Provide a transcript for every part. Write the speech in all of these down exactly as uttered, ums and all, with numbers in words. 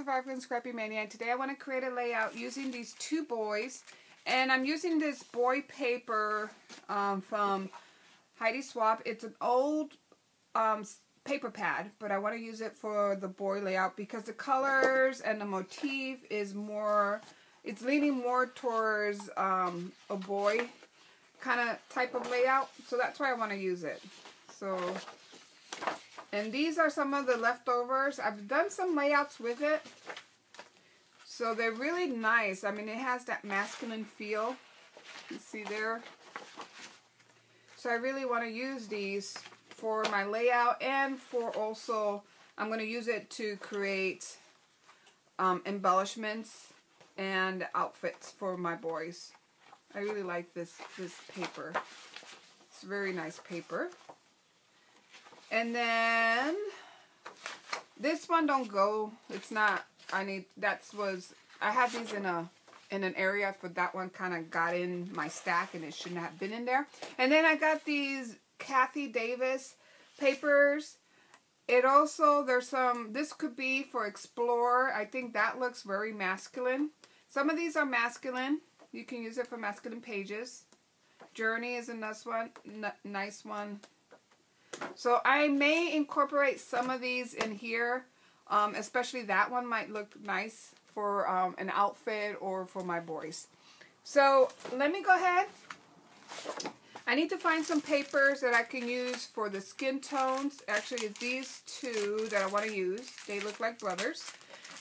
Survivor from Scrappy Mania. Today I want to create a layout using these two boys, and I'm using this boy paper um, from Heidi Swap. It's an old um, paper pad, but I want to use it for the boy layout because the colors and the motif is more, it's leaning more towards um, a boy kind of type of layout, so that's why I want to use it. So, and these are some of the leftovers. I've done some layouts with it. So they're really nice. I mean, it has that masculine feel. You see there? So I really want to use these for my layout, and for also, I'm going to use it to create um, embellishments and outfits for my boys. I really like this, this paper. It's very nice paper. And then this one don't go. It's not. I need. That was. I had these in a in an area for that one. Kind of got in my stack, and it shouldn't have been in there. And then I got these Kathy Davis papers. It also there's some. This could be for Explore. I think that looks very masculine. Some of these are masculine. You can use it for masculine pages. Journey is a nice one. Nice one. So I may incorporate some of these in here, um, especially that one might look nice for um, an outfit or for my boys. So let me go ahead. I need to find some papers that I can use for the skin tones. Actually, it's these two that I want to use. They look like brothers.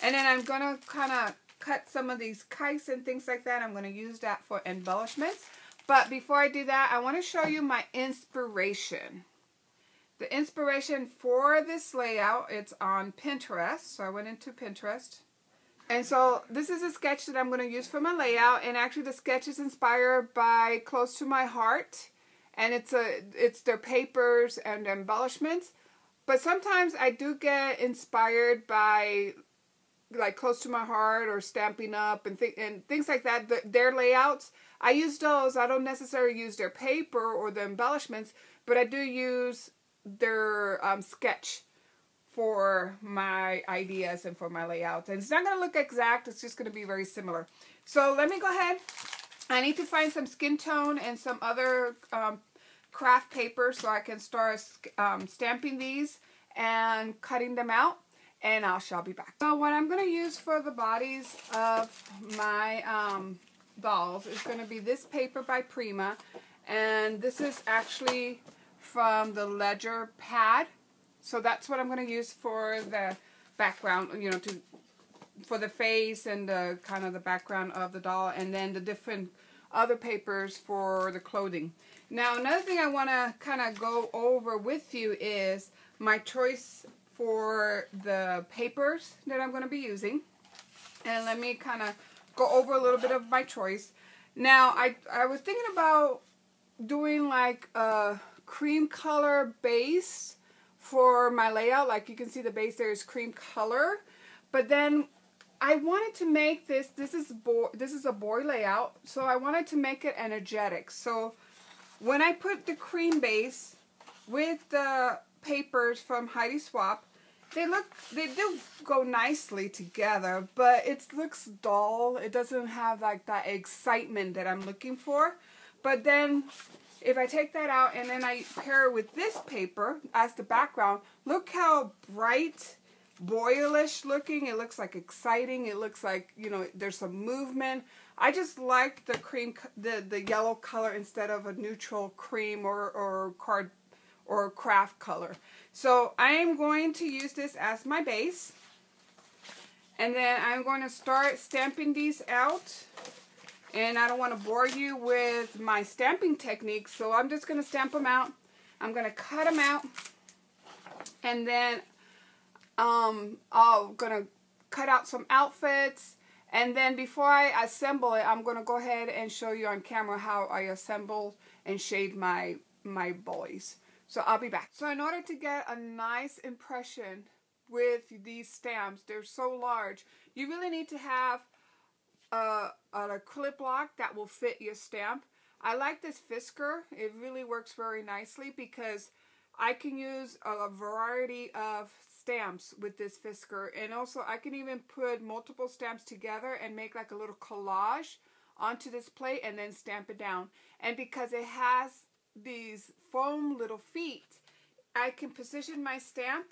And then I'm going to kind of cut some of these kites and things like that. I'm going to use that for embellishments. But before I do that, I want to show you my inspiration. The inspiration for this layout, it's on Pinterest, so I went into Pinterest. And so this is a sketch that I'm going to use for my layout, and actually the sketch is inspired by Close to My Heart, and it's a it's their papers and embellishments. But sometimes I do get inspired by like Close to My Heart or Stamping Up and, th and things like that, the, their layouts. I use those. I don't necessarily use their paper or the embellishments, but I do use their um, sketch for my ideas and for my layout. And it's not going to look exact. It's just going to be very similar. So let me go ahead. I need to find some skin tone and some other um, craft paper so I can start um, stamping these and cutting them out. And I shall be back. So what I'm going to use for the bodies of my um, dolls is going to be this paper by Prima. And this is actually from the ledger pad, so that's what I'm going to use for the background, you know, to for the face and the kind of the background of the doll, and then the different other papers for the clothing. Now another thing I want to kind of go over with you is my choice for the papers that I'm going to be using, and let me kind of go over a little bit of my choice. Now I, I was thinking about doing like a cream color base for my layout. Like you can see the base there is cream color, but then I wanted to make this this is boy this is a boy layout, so I wanted to make it energetic. So when I put the cream base with the papers from Heidi Swap, they look they do go nicely together, but it looks dull. It doesn't have like that excitement that I'm looking for. But then if I take that out and then I pair it with this paper as the background, look how bright, boyish looking. It looks like exciting. It looks like, you know, there's some movement. I just like the cream, the, the yellow color instead of a neutral cream or, or card or craft color. So I am going to use this as my base. And then I'm going to start stamping these out. And I don't want to bore you with my stamping techniques, so I'm just going to stamp them out. I'm going to cut them out, and then um, I'm going to cut out some outfits. And then before I assemble it, I'm going to go ahead and show you on camera how I assemble and shade my, my boys. So I'll be back. So in order to get a nice impression with these stamps, they're so large, you really need to have Uh, an acrylic block that will fit your stamp. I like this Fiskar. It really works very nicely because I can use a variety of stamps with this Fiskar, and also I can even put multiple stamps together and make like a little collage onto this plate and then stamp it down. And because it has these foam little feet, I can position my stamp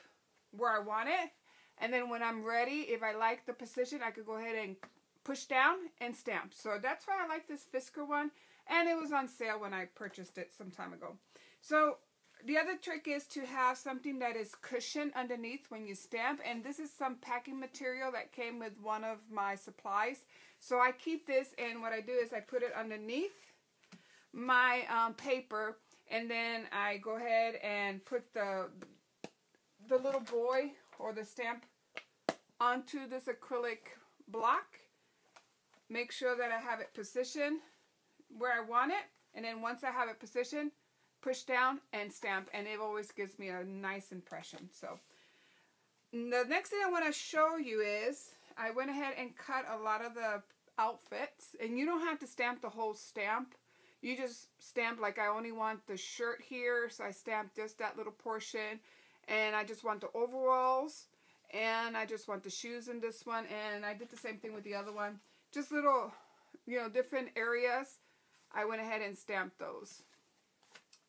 where I want it, and then when I'm ready, if I like the position, I could go ahead and push down and stamp. So that's why I like this Fiskar one, and it was on sale when I purchased it some time ago. So the other trick is to have something that is cushioned underneath when you stamp, and this is some packing material that came with one of my supplies. So I keep this, and what I do is I put it underneath my um, paper, and then I go ahead and put the the little boy or the stamp onto this acrylic block. Make sure that I have it positioned where I want it, and then once I have it positioned, push down and stamp, and it always gives me a nice impression. So the next thing I want to show you is I went ahead and cut a lot of the outfits, and you don't have to stamp the whole stamp. You just stamp, like, I only want the shirt here, so I stamped just that little portion, and I just want the overalls, and I just want the shoes in this one, and I did the same thing with the other one. Just little, you know, different areas. I went ahead and stamped those.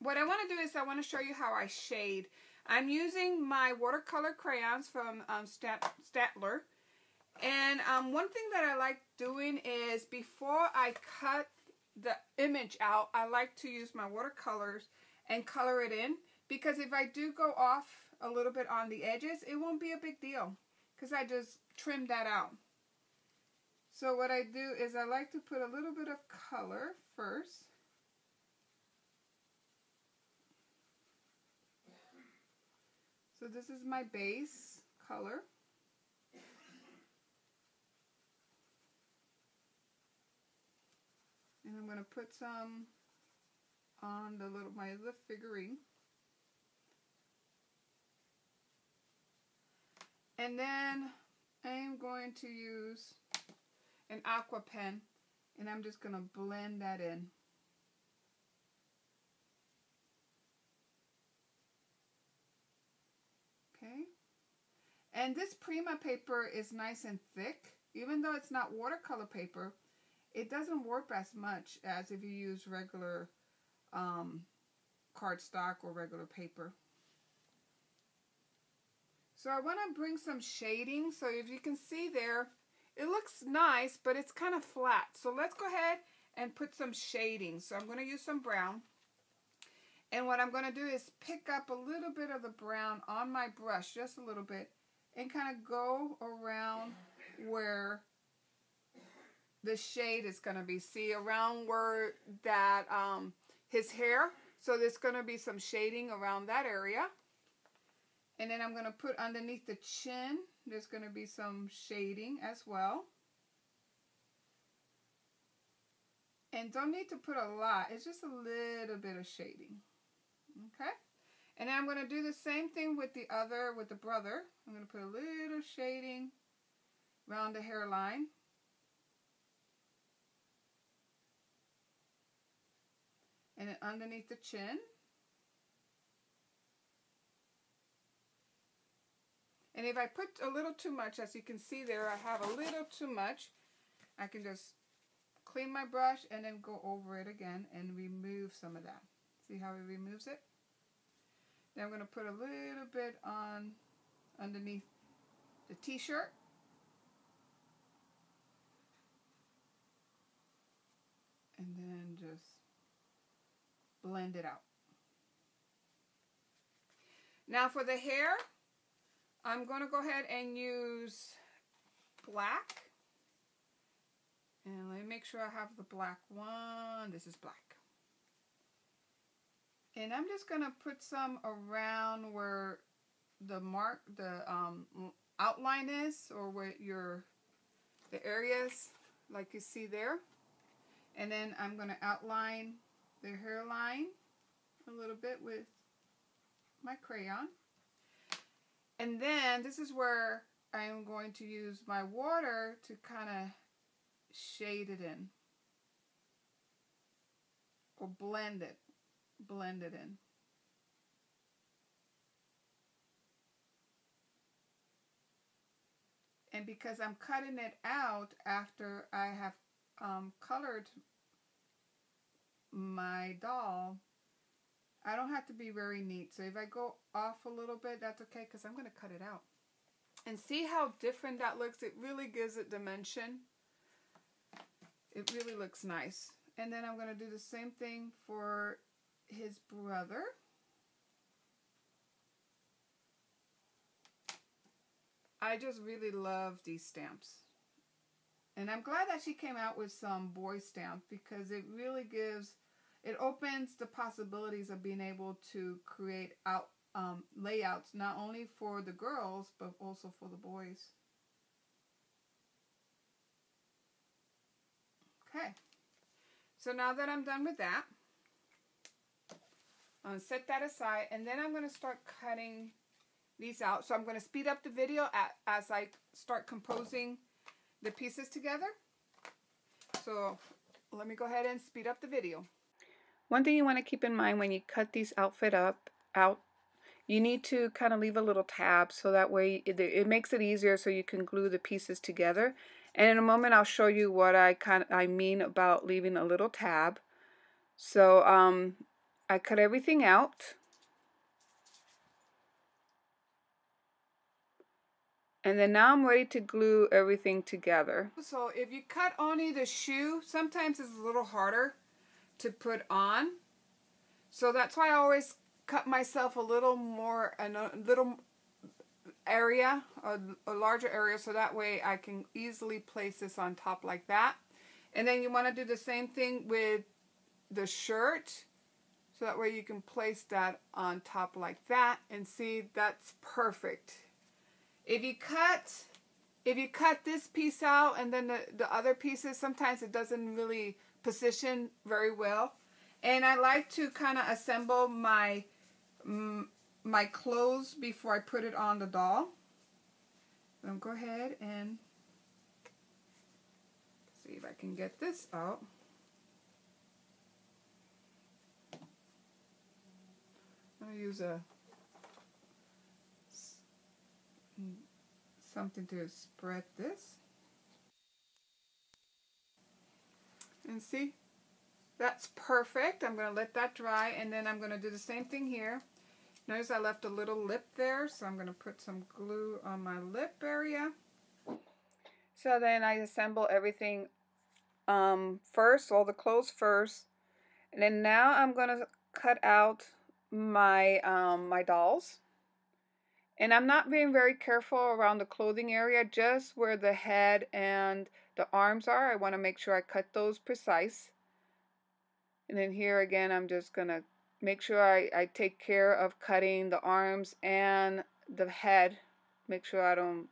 What I want to do is I want to show you how I shade. I'm using my watercolor crayons from um, Staedtler. And um, one thing that I like doing is before I cut the image out, I like to use my watercolors and color it in. Because if I do go off a little bit on the edges, it won't be a big deal. Because I just trimmed that out. So what I do is I like to put a little bit of color first. So this is my base color. And I'm going to put some on the little my little figurine. And then I am going to use an aqua pen, and I'm just going to blend that in. Okay. And this Prima paper is nice and thick. Even though it's not watercolor paper, it doesn't warp as much as if you use regular um, cardstock or regular paper. So I want to bring some shading. So if you can see there, it looks nice, but it's kind of flat. So let's go ahead and put some shading. So I'm going to use some brown. And what I'm going to do is pick up a little bit of the brown on my brush, just a little bit, and kind of go around where the shade is going to be. See, around where that, um, his hair. So there's going to be some shading around that area. And then I'm going to put underneath the chin, there's going to be some shading as well. And don't need to put a lot, it's just a little bit of shading. Okay? And then I'm going to do the same thing with the other, with the brother. I'm going to put a little shading around the hairline. And then underneath the chin. And if I put a little too much, as you can see there, I have a little too much. I can just clean my brush and then go over it again and remove some of that. See how it removes it? Then I'm going to put a little bit on underneath the t-shirt. And then just blend it out. Now for the hair, I'm going to go ahead and use black. And let me make sure I have the black one. This is black. And I'm just going to put some around where the mark, the um, outline is, or where your, the areas, like you see there. And then I'm going to outline the hairline a little bit with my crayon. And then this is where I'm going to use my water to kind of shade it in, or blend it, blend it in. And because I'm cutting it out after I have um, colored my doll, I don't have to be very neat. So if I go off a little bit, that's okay, because I'm going to cut it out. And see how different that looks? It really gives it dimension. It really looks nice. And then I'm going to do the same thing for his brother. I just really love these stamps. And I'm glad that she came out with some boy stamps, because it really gives, it opens the possibilities of being able to create out um, layouts, not only for the girls, but also for the boys. Okay. So now that I'm done with that, I'm going to set that aside, and then I'm going to start cutting these out. So I'm going to speed up the video at, as I start composing the pieces together. So let me go ahead and speed up the video. One thing you want to keep in mind when you cut these outfit up out, you need to kind of leave a little tab, so that way it, it makes it easier so you can glue the pieces together. And in a moment I'll show you what I kind of, I mean about leaving a little tab. So um, I cut everything out. And then now I'm ready to glue everything together. So if you cut only the shoe, sometimes it's a little harder to put on. So that's why I always cut myself a little more, a little area, a, a larger area, so that way I can easily place this on top like that. And then you want to do the same thing with the shirt. So that way you can place that on top like that, and see, that's perfect. If you cut, if you cut this piece out and then the, the other pieces, sometimes it doesn't really position very well. And I like to kind of assemble my, my clothes before I put it on the doll. So I'm going to go ahead and see if I can get this out. I'm going to use a something to spread this, and see, that's perfect. I'm going to let that dry, and then I'm going to do the same thing here. Notice I left a little lip there, so I'm going to put some glue on my lip area. So then I assemble everything um, first, all the clothes first, and then now I'm going to cut out my um, my dolls. And I'm not being very careful around the clothing area, just where the head and the arms are. I want to make sure I cut those precise. And then here again, I'm just going to make sure I, I take care of cutting the arms and the head. Make sure I don't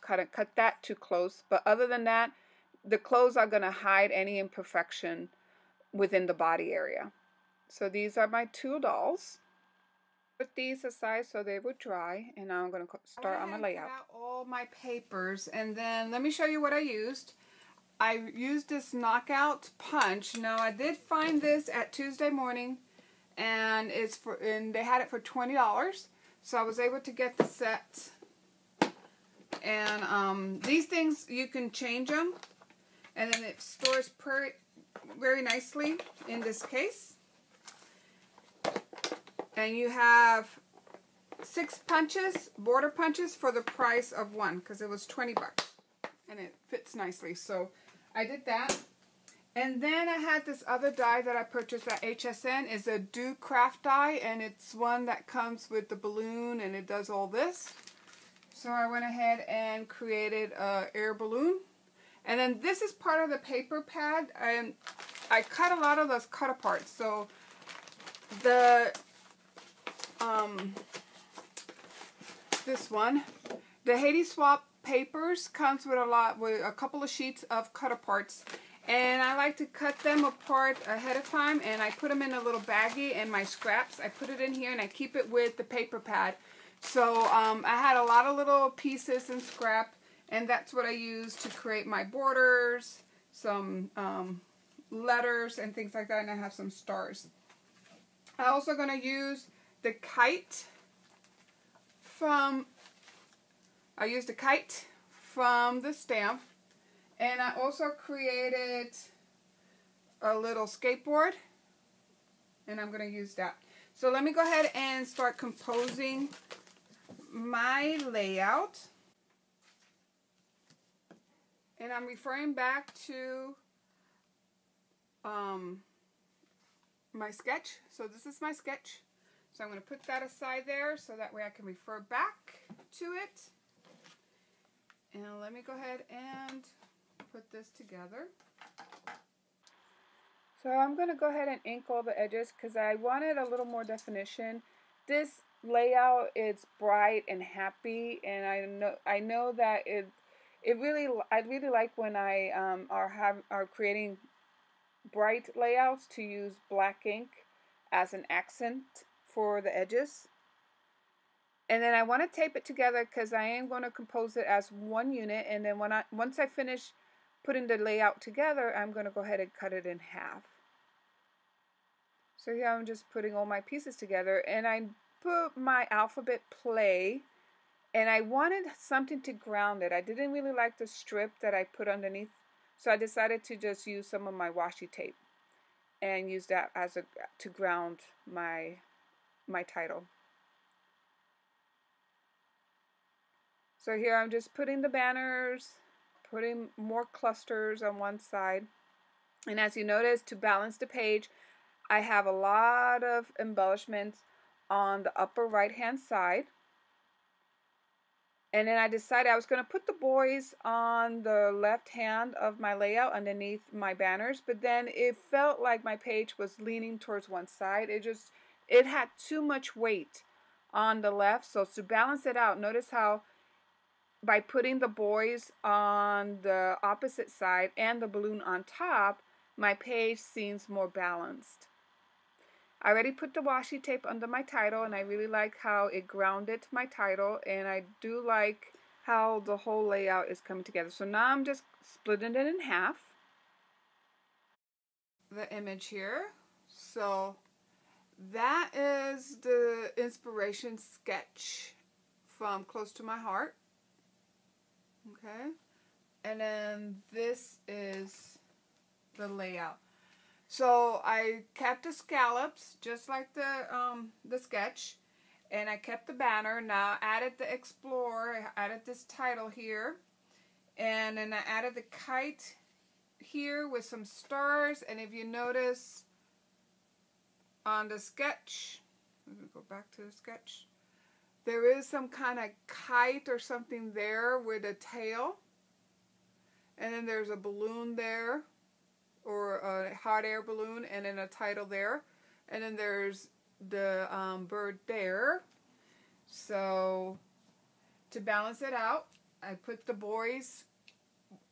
cut, it, cut that too close. But other than that, the clothes are going to hide any imperfection within the body area. So these are my two dolls. Put these aside so they would dry, and now I'm going to start on my layout. I cut out all my papers, and then let me show you what I used. I used this knockout punch. Now I did find this at Tuesday Morning, and it's for and they had it for twenty dollars, so I was able to get the set. And um, these things you can change them, and then it stores per very nicely in this case. And you have six punches, border punches, for the price of one, because it was twenty bucks, and it fits nicely. So I did that. And then I had this other die that I purchased at H S N. It's a Do Craft die, and it's one that comes with the balloon, and it does all this. So I went ahead and created an air balloon. And then this is part of the paper pad, and I cut a lot of those cut apart. So the Um, this one, the Heidi Swap papers, comes with a lot, with a couple of sheets of cut aparts, and I like to cut them apart ahead of time, and I put them in a little baggie. And my scraps, I put it in here, and I keep it with the paper pad. So um, I had a lot of little pieces and scrap, and that's what I used to create my borders, some um, letters and things like that, and I have some stars. I'm also going to use the kite from, I used a kite from the stamp, and I also created a little skateboard, and I'm going to use that. So let me go ahead and start composing my layout. And I'm referring back to um, my sketch. So this is my sketch. So I'm going to put that aside there so that way I can refer back to it. And let me go ahead and put this together. So I'm going to go ahead and ink all the edges because I wanted a little more definition. This layout is bright and happy, and I know I know that it it really I really like when I um, are have are creating bright layouts to use black ink as an accent for the edges. And then I want to tape it together because I am going to compose it as one unit. And then when I once I finish putting the layout together, I'm going to go ahead and cut it in half. So here I'm just putting all my pieces together, and I put my alphabet play, and I wanted something to ground it. I didn't really like the strip that I put underneath, so I decided to just use some of my washi tape and use that as a to ground my my title. So here I'm just putting the banners, putting more clusters on one side, and as you notice, to balance the page, I have a lot of embellishments on the upper right hand side. And then I decided I was going to put the boys on the left hand of my layout underneath my banners, but then it felt like my page was leaning towards one side. It just it had too much weight on the left. So to balance it out, notice how by putting the boys on the opposite side and the balloon on top, my page seems more balanced. I already put the washi tape under my title, and I really like how it grounded my title, and I do like how the whole layout is coming together. So now I'm just splitting it in half, the image here. So that is the inspiration sketch from Close to My Heart. Okay, and then this is the layout. So I kept the scallops just like the um, the sketch, and I kept the banner. Now I added the explorer, I added this title here, and then I added the kite here with some stars. And if you notice on the sketch, let me go back to the sketch. There is some kind of kite or something there with a tail. And then there's a balloon there, or a hot air balloon, and then a title there. And then there's the um, bird there. So to balance it out, I put the boys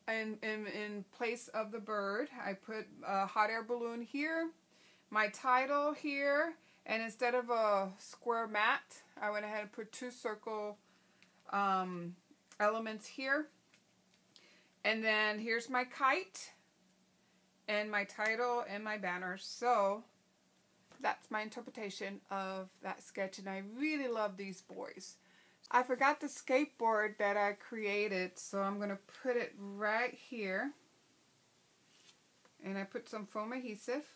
in, in, in place of the bird. I put a hot air balloon here, my title here. And instead of a square mat, I went ahead and put two circle um, elements here. And then here's my kite and my title and my banner. So that's my interpretation of that sketch, and I really love these boys. I forgot the skateboard that I created, so I'm going to put it right here. And I put some foam adhesive.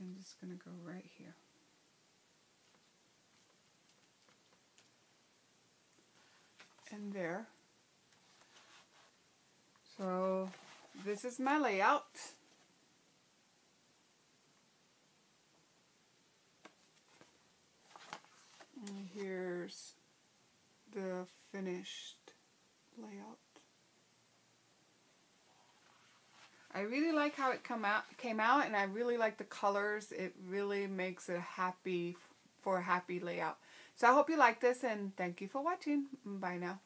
I'm just going to go right here. And there. So this is my layout. And here's the finished layout. I really like how it come out, came out, and I really like the colors. It really makes it happy for a happy layout. So I hope you like this, and thank you for watching. Bye now.